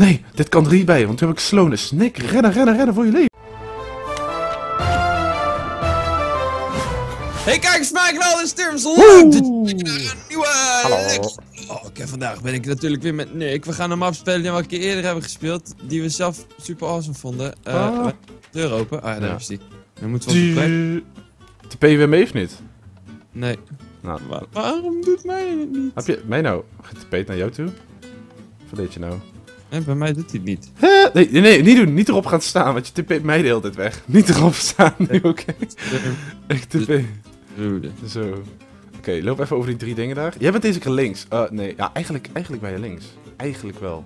Nee, dit kan er niet bij, want toen heb ik slowness. Nick, rennen, rennen, rennen voor je leven. Hey, kijk eens, maak nou Dutch Terms. Hallo. Oké, vandaag ben ik natuurlijk weer met Nick. We gaan hem afspelen die we een keer eerder hebben gespeeld. Die we zelf super awesome vonden. Deur open. Ah ja, daar is die. Dan moeten we op de plek. TP je weer mee of niet? Nee. Nou, waarom doet mij het niet? Heb je mij nou getaped naar jou toe? Of deed je nou? Nee, bij mij doet hij het niet. Huh? Nee, nee, niet doen. Niet erop gaan staan, want je tipeet mij de hele tijd weg. Niet erop staan, nu oké. Ik tipeet. Zo. Oké, loop even over die drie dingen daar. Jij bent deze keer links. Nee, ja, eigenlijk ben je links. Eigenlijk wel.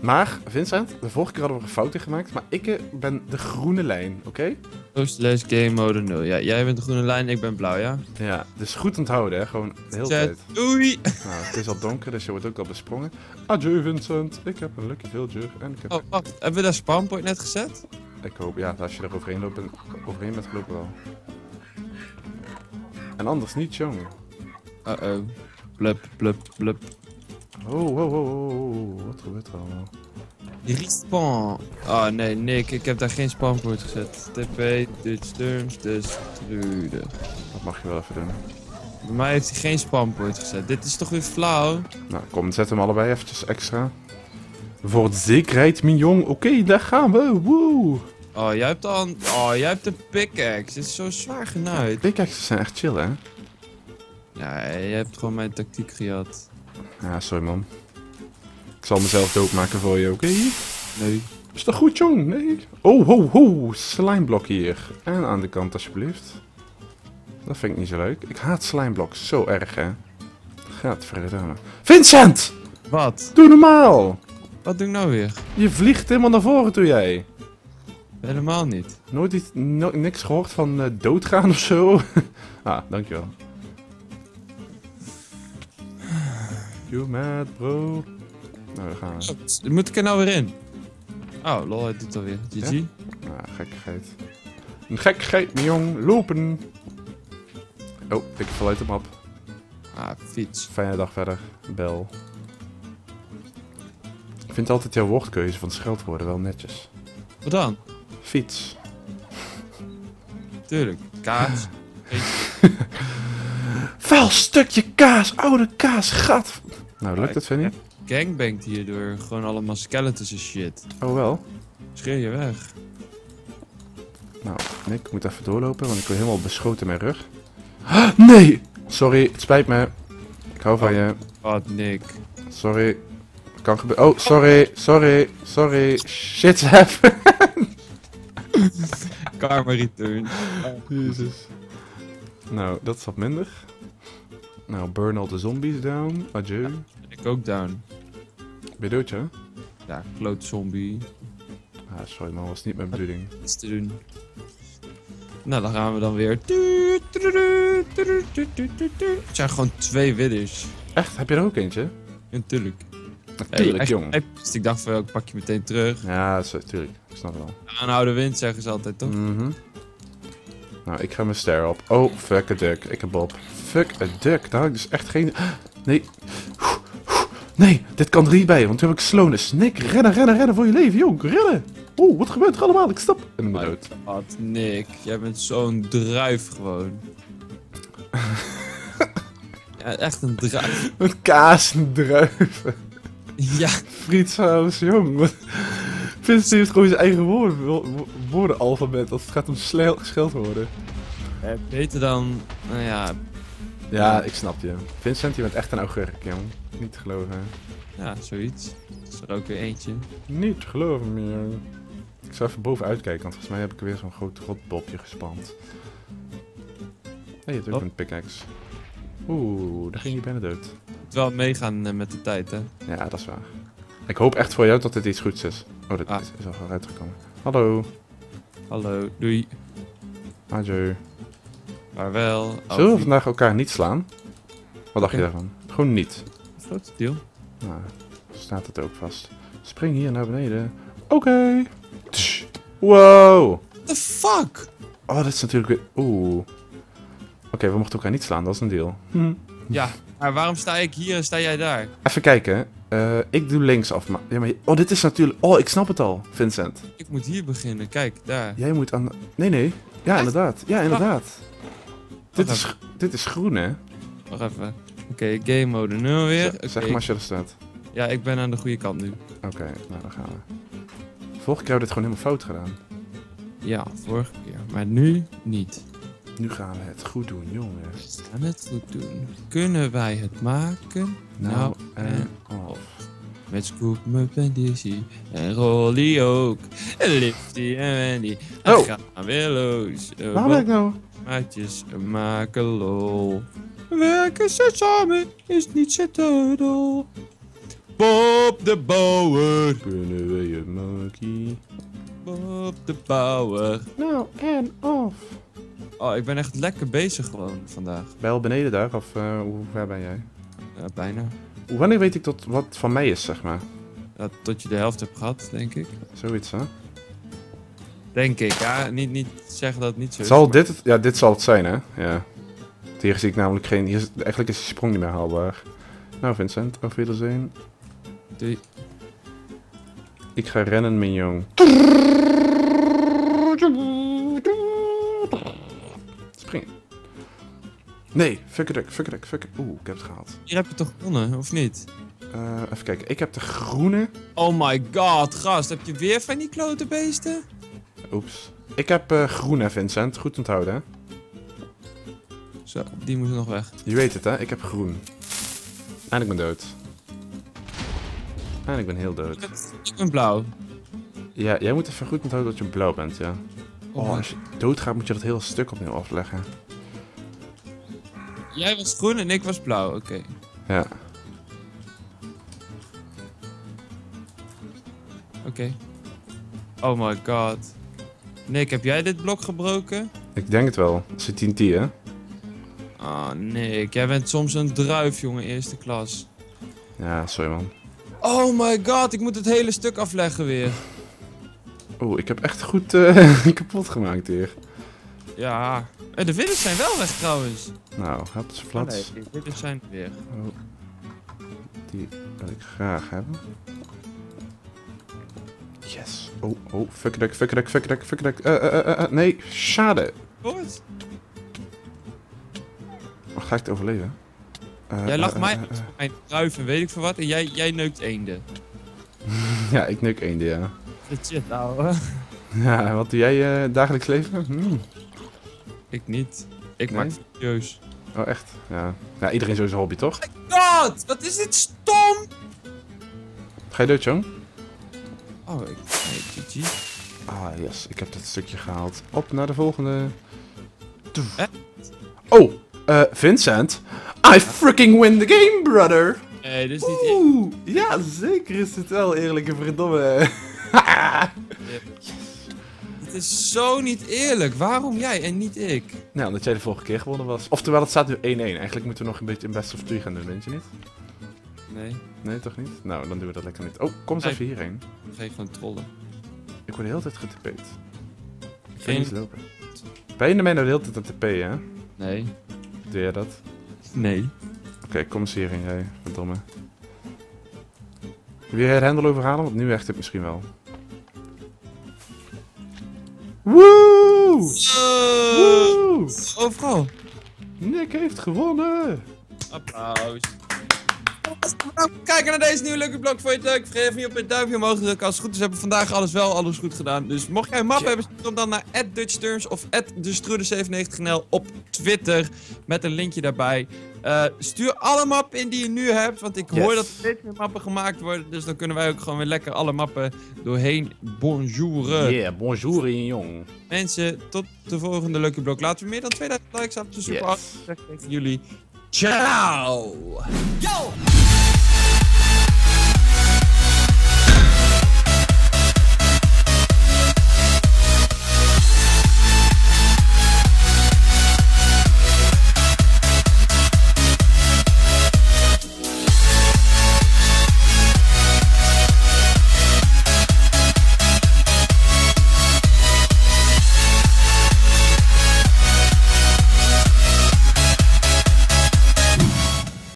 Maar, Vincent, de vorige keer hadden we een fout in gemaakt, maar ik ben de groene lijn, oké? Ghostless Game Mode 0. Ja, jij bent de groene lijn, ik ben blauw, ja? Ja, dus goed onthouden, hè? Gewoon de hele tijd. Doei! Nou, het is al donker, dus je wordt ook al besprongen. Adieu, Vincent. Ik heb een lucky villager en ik heb... Oh, wacht. Hebben we daar spawnpoint net gezet? Ik hoop, ja, als je er overheen loopt, overheen bent, geloof ik wel. En anders niet, jongen. Uh-oh. Blup, blup, blup. Oh, wat gebeurt er allemaal? Respawn! Oh nee, Nick, ik heb daar geen spawnpoint gezet. TP, Dutch Terms, Destruder. Dat mag je wel even doen. Bij mij heeft hij geen spawnpoint gezet. Dit is toch weer flauw? Nou, kom, zet hem allebei eventjes extra. Voor de zekerheid, mijn jong. Oké, daar gaan we. Woe! Oh, jij hebt al een... Oh, jij hebt een pickaxe. Dit is zo zwaar genaaid. Ja, pickaxes zijn echt chill, hè? Nee, je hebt gewoon mijn tactiek gejat. Ja, sorry man. Ik zal mezelf doodmaken voor je, oké? Nee. Is dat goed, jong? Nee. Oh, ho, ho. Slimeblok hier. En aan de kant, alsjeblieft. Dat vind ik niet zo leuk. Ik haat slimeblok zo erg, hè? Gaat verder. Vincent! Wat? Doe normaal! Wat doe ik nou weer? Je vliegt helemaal naar voren, doe jij. Helemaal niet. Nooit iets, niks gehoord van doodgaan of zo? Ah, dankjewel. You mad, bro. Nou, daar gaan we. Oh, moet ik er nou weer in? Oh, lol, hij doet het alweer. GG. Ja? Ah, gekkigheid. Een gekkigheid, mijn jong. Lopen. Oh, ik val uit de map. Ah, fiets. Fijne dag verder. Bel. Ik vind altijd jouw woordkeuze van scheldwoorden wel netjes. Wat dan? Fiets. Tuurlijk. Kaas. Vuil stukje kaas. Oude kaas. Gat. Nou, lukt het, Wendy? Gangbangt hierdoor gewoon allemaal skeletons en shit. Oh wel? Scheer je weg. Nou, ik moet even doorlopen, want ik word helemaal beschoten in mijn rug. Nee! Sorry, het spijt me. Ik hou van je. God, Nick. Sorry. Kan gebeuren. Oh, sorry, sorry, sorry. Shit's happened. Karma return. Jezus. Nou, dat is wat minder. Nou, burn all the zombies down. Adieu. Ja, ik ook down. Ben je dood, hè? Ja, kloot zombie. Ah, sorry man, was niet mijn bedoeling. Dat is te doen. Nou, dan gaan we dan weer. Het zijn gewoon 2 widders. Echt? Heb je er ook eentje? Natuurlijk. Natuurlijk, jongen. Ik dacht van, ik pak je meteen terug. Ja, natuurlijk. Ik snap het al. Aanhouden wind zeggen ze altijd, toch? Mhm. Nou, ik ga mijn ster op. Oh, fuck a duck. Ik heb Bob. Fuck a duck. Daar had ik dus echt geen... Nee. Nee, dit kan er niet bij, want toen heb ik slowness. Nick, rennen, rennen, rennen voor je leven, jong. Rennen. Oh, wat gebeurt er allemaal? Ik stap. En ik ben dood. Wat, Nick. Jij bent zo'n druif gewoon. Ja, echt een druif. Met kaas en druiven. Ja. Frietsaus, jong. Wat... Vincent heeft gewoon zijn eigen woordenalfabet als het gaat om scheldwoorden. Beter dan, nou ja... Ja, ik snap je. Vincent, je bent echt een augurk, jong. Niet te geloven. Ja, zoiets. Is er ook weer eentje. Niet te geloven meer. Ik zou even bovenuit kijken, want volgens mij heb ik weer zo'n groot rotbobje gespand. Hé, je hebt ook een pickaxe. Oeh, daar ging je bijna dood. Je moet wel meegaan met de tijd, hè? Ja, dat is waar. Ik hoop echt voor jou dat dit iets goeds is. Oh, dit is al gewoon uitgekomen. Hallo. Hallo, doei. Adieu. Vaarwel. Zullen we vandaag elkaar niet slaan? Wat dacht je daarvan? Gewoon niet. Goed, deal. Nou, staat het ook vast. Spring hier naar beneden. Oké. Wow. What the fuck? Oh, dat is natuurlijk weer... Oeh. Oké, we mochten elkaar niet slaan, dat is een deal. Ja, Maar waarom sta ik hier en sta jij daar? Even kijken. Ik doe links af. Maar... Ja, maar... Oh, dit is natuurlijk... Oh, ik snap het al, Vincent. Ik moet hier beginnen. Kijk, daar. Jij moet aan... Nee, nee. Ja, echt? Inderdaad. Ja, inderdaad. Dit is groen, hè? Wacht even. Oké, game mode 0 weer. Zeg maar als je er staat. Ja, ik ben aan de goede kant nu. Oké, nou dan gaan we. Vorige keer hebben we dit gewoon helemaal fout gedaan. Ja, vorige keer. Maar nu niet. Nu gaan we het goed doen, jongen. We gaan het goed doen. Kunnen wij het maken? Nou en af. Met Scoop, met Banditie en Rollie ook. En Lifty en Wendy. En oh. Gaan weer los. Waar ben ik nou? Maatjes maken lol. Werken ze samen is niet zo dol. Bob de bouwer. Kunnen we je maken? Bob de bouwer. Nou en af. Oh, ik ben echt lekker bezig gewoon vandaag. Ben je al beneden daar? Of hoe ver ben jij? Bijna. Wanneer weet ik tot wat van mij is, zeg maar? Ja, tot je de helft hebt gehad, denk ik. Zoiets, hè? Denk ik, ja. Niet zeggen dat het niet zo is. Zal dit het? Ja, dit zal het zijn, hè? Ja. Hier zie ik namelijk geen... Hier is, eigenlijk is die sprong niet meer haalbaar. Nou, Vincent, auf Wiedersehen. Doei. Ik ga rennen, mignon. Nee, fuck it. Oeh, ik heb het gehaald. Hier heb je toch gewonnen, of niet? Even kijken, ik heb de groene. Oh my god, gast, heb je weer van die klote beesten? Oeps. Ik heb groene, Vincent. Goed onthouden, hè? Zo, die moet nog weg. Je weet het, hè? Ik heb groen. En ik ben dood. En ik ben heel dood. Ik ben blauw. Ja, jij moet even goed onthouden dat je blauw bent, ja. Oh, als je doodgaat moet je dat hele stuk opnieuw afleggen. Jij was groen en ik was blauw, oké. Ja. Oké. Oh my god. Nick, heb jij dit blok gebroken? Ik denk het wel. Het is TNT, hè? Oh, Nick. Jij bent soms een druif, jongen, eerste klas. Ja, sorry, man. Oh my god, ik moet het hele stuk afleggen weer. Oeh, ik heb echt goed kapot gemaakt hier. Ja. De villagers zijn wel weg, trouwens. Nou, heb ze flats. Nee, de villagers zijn weer. Oh. Die wil ik graag hebben. Yes. Oh, fuck it. Nee, schade. Wat? Ga ik het overleven? Jij lacht mij met mijn druiven, weet ik veel wat. En jij neukt eenden. Ja, ik neuk eenden, ja. Legit, ouwe. Ja, wat doe jij dagelijks leven? Ik niet. Ik maak video's. Oh, echt? Ja. Nou, iedereen zo zijn hobby, toch? Oh my god! Wat is dit stom! Ga je dood, jong? Oh, GG. Ah, yes. Ik heb dat stukje gehaald. Op naar de volgende. Echt? Oh! Vincent? I freaking win the game, brother! Nee, dit is niet eerlijk. Oeh, ja, zeker is het wel, eerlijke verdomme. Haha! Het is zo niet eerlijk. Waarom jij en niet ik? Nou, omdat jij de vorige keer gewonnen was. Oftewel, het staat nu 1-1. Eigenlijk moeten we nog een beetje in best of 3 gaan doen, weet je niet? Nee. Nee, toch niet? Nou, dan doen we dat lekker niet. Oh, kom eens even hierheen. Dan ga je gewoon trollen. Ik word de hele tijd getipeerd. Ik kan niet lopen. Ben je nou de hele tijd aan tp, hè? Nee. Doe jij dat? Nee. Oké, kom eens hierheen, jij. Verdomme. Wil jij de hendel overhalen? Want nu echt het misschien wel. Woe! Woe! Overal. Nick heeft gewonnen! Applaus. Kijken naar deze nieuwe Lucky Block. Vond je het leuk? Vergeet even niet op het duimpje omhoog te drukken. Als het goed is hebben we vandaag alles goed gedaan. Dus mocht jij een map hebben, kom dan naar Dutch Terms of Destruder97NL op Twitter. Met een linkje daarbij. Stuur alle mappen in die je nu hebt, want ik hoor dat er steeds meer mappen gemaakt worden. Dus dan kunnen wij ook gewoon weer lekker alle mappen doorheen bonjouren. Yeah, bonjouren, jong. Mensen, tot de volgende Lucky Block. Laten we meer dan 2000 likes af. Dus super af. Zeg tegen jullie. Ciao! Yo!